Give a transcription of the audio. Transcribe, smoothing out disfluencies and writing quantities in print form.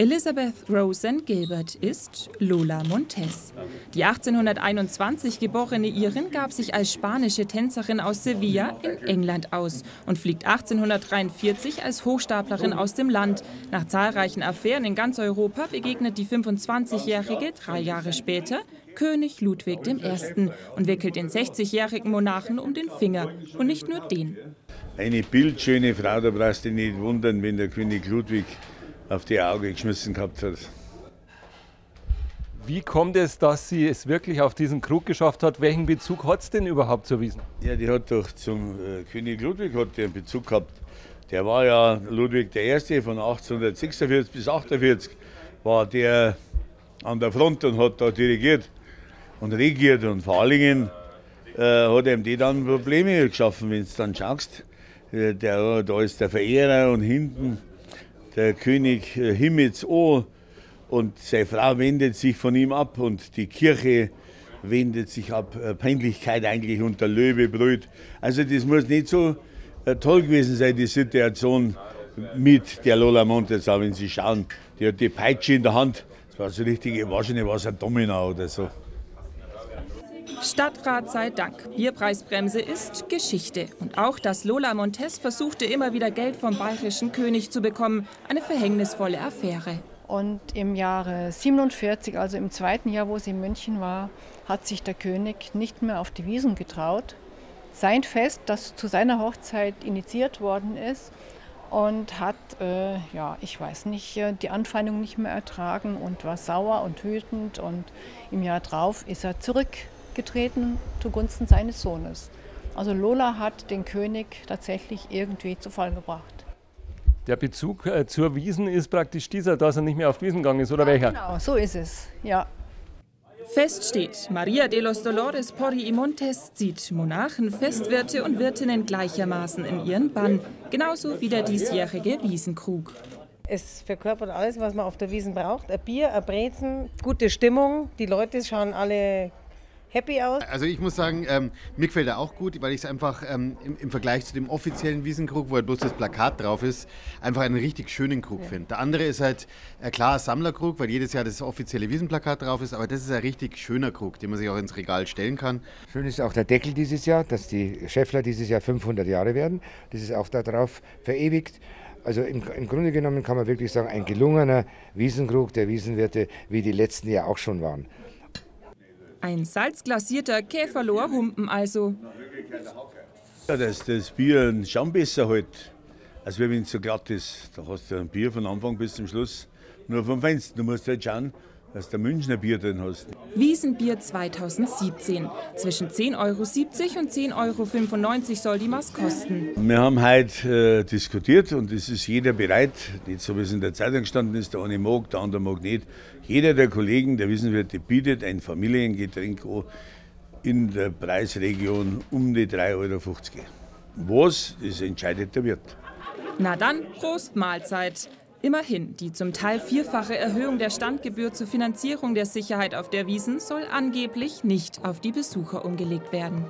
Elizabeth Rosanna Gilbert ist Lola Montez. Die 1821 geborene Irin gab sich als spanische Tänzerin aus Sevilla in England aus und fliegt 1843 als Hochstaplerin aus dem Land. Nach zahlreichen Affären in ganz Europa begegnet die 25-Jährige 3 Jahre später König Ludwig I. und wickelt den 60-jährigen Monarchen um den Finger. Und nicht nur den. Eine bildschöne Frau, da brauchst du dich nicht wundern, wenn der König Ludwig auf die Augen geschmissen gehabt hat. Wie kommt es, dass sie es wirklich auf diesen Krug geschafft hat? Welchen Bezug hat es denn überhaupt zur Wiesn? Ja, die hat doch zum König Ludwig hat einen Bezug gehabt. Der war ja Ludwig I. von 1846 bis 1848 war der an der Front und hat da dirigiert und regiert. Und vor allen Dingen hat ihm die dann Probleme geschaffen, wenn du dann schaust. Da ist der Verehrer und hinten der König Himmels O und seine Frau wendet sich von ihm ab und die Kirche wendet sich ab. Peinlichkeit eigentlich unter Löwebrüt. Also das muss nicht so toll gewesen sein, die Situation mit der Lola Montez. Aber wenn Sie schauen, die hat die Peitsche in der Hand. Das war so richtig, wahrscheinlich war es ein Domina oder so. Stadtrat sei Dank. Bierpreisbremse ist Geschichte. Und auch, dass Lola Montez versuchte, immer wieder Geld vom bayerischen König zu bekommen. Eine verhängnisvolle Affäre. Und im Jahre 47, also im zweiten Jahr, wo sie in München war, hat sich der König nicht mehr auf die Wiesn getraut. Sein Fest, das zu seiner Hochzeit initiiert worden ist, und hat, ja, ich weiß nicht, die Anfeindung nicht mehr ertragen und war sauer und wütend. Und im Jahr drauf ist er zurückgetreten zugunsten seines Sohnes. Also Lola hat den König tatsächlich irgendwie zu Fall gebracht. Der Bezug zur Wiesn ist praktisch dieser, dass er nicht mehr auf die Wiesn gegangen ist, oder ja, welcher? Genau, so ist es, ja. Fest steht, Maria de los Dolores Pori y Montes zieht Monarchen, Festwirte und Wirtinnen gleichermaßen in ihren Bann. Genauso wie der diesjährige Wiesnkrug. Es verkörpert alles, was man auf der Wiesn braucht. Ein Bier, ein Brezen, gute Stimmung, die Leute schauen alle happy aus. Also ich muss sagen, mir gefällt er auch gut, weil ich es einfach im Vergleich zu dem offiziellen Wiesnkrug, wo halt bloß das Plakat drauf ist, einfach einen richtig schönen Krug finde. Der andere ist halt klar ein Sammlerkrug, weil jedes Jahr das offizielle Wiesnplakat drauf ist, aber das ist ein richtig schöner Krug, den man sich auch ins Regal stellen kann. Schön ist auch der Deckel dieses Jahr, dass die Schäffler dieses Jahr 500 Jahre werden. Das ist auch da drauf verewigt. Also im Grunde genommen kann man wirklich sagen, ein gelungener Wiesnkrug der Wiesnwirte, wie die letzten Jahre auch schon waren. Ein salzglasierter Käferlor Humpen also. Ja, dass das Bier schon besser hält, als wenn es so glatt ist. Da hast du ein Bier von Anfang bis zum Schluss nur vom Fenster. Du musst halt schauen, dass du ein Münchner Bier drin hast. Wiesenbier 2017. Zwischen 10,70 € und 10,95 € soll die Maß kosten. Wir haben heute diskutiert und es ist jeder bereit, nicht so wie es in der Zeitung gestanden ist, der eine mag, der andere mag nicht. Jeder der Kollegen, der Wiesenwirte, bietet ein Familiengetränk an in der Preisregion um die 3,50 €. Was, das entscheidet der Wirt. Na dann, Prost Mahlzeit. Immerhin, die zum Teil 4-fache Erhöhung der Standgebühr zur Finanzierung der Sicherheit auf der Wiesn soll angeblich nicht auf die Besucher umgelegt werden.